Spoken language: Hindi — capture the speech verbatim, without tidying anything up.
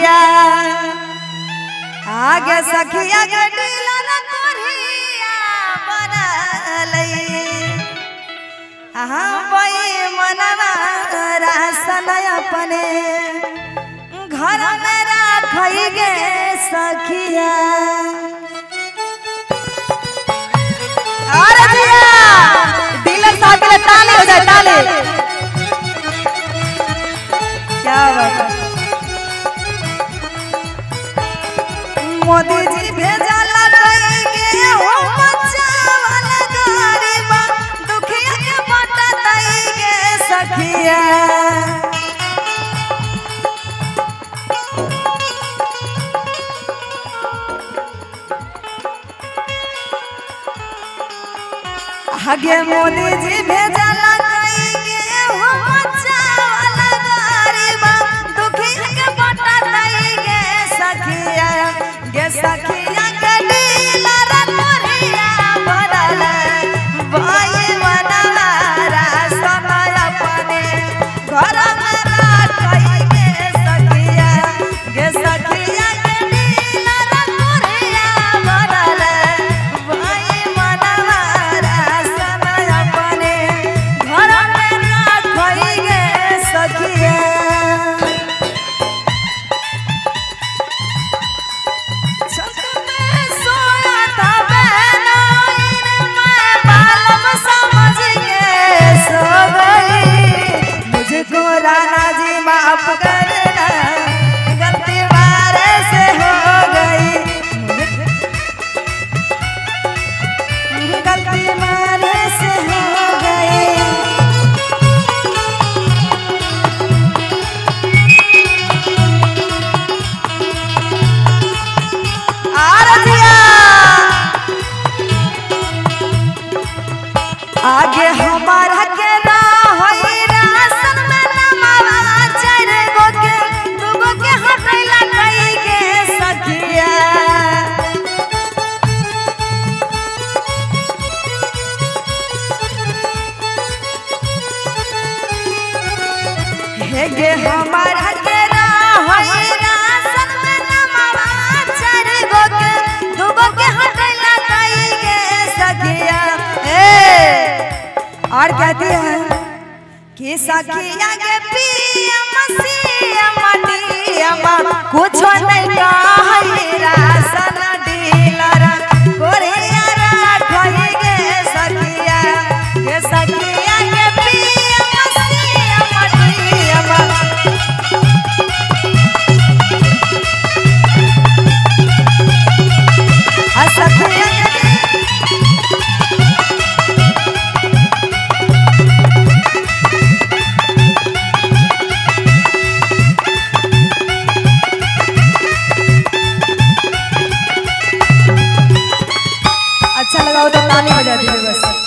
सखिया आगे सखिया के डीला न कोरिया बनलई अहां बई मनवा रासन अपने घर में राखई गे सखिया। अरे भैया डीलर साहब के ताली हो जाए, ताली। क्या बात है मोदी जी भेजा लगे हो बचावल गरीबा दुखिया के बटतई गे सखिया। हगे मोदी जी भेजा लगे हो बचावल गरीबा दुखिया के बटतई गे सखिया। सखिया के डीला न कोरिया बनलई बई मनवा रासन अपने घर में राखई गे सखिया। सखिया के डीला न कोरिया बनलई बई मनवा रासन अपने घर में राखई गे सखिया। आगे हमारा के राह होई रासन में नमवा चार गो के दू गो के हटैला कई गे सखिया। हे गे हमारा के राह होई रासन में नमवा चार गो के दू गो के हटैला कई गे सखिया। और कहती है कि सखिया के पिया मसिया मटिया मां कुछ नहीं कहई रासन डीलर कोरिया राखई गे सखिया। ये सखिया के पिया मसिया मटिया मां आ सखिया ताली बजा दीजिए बस।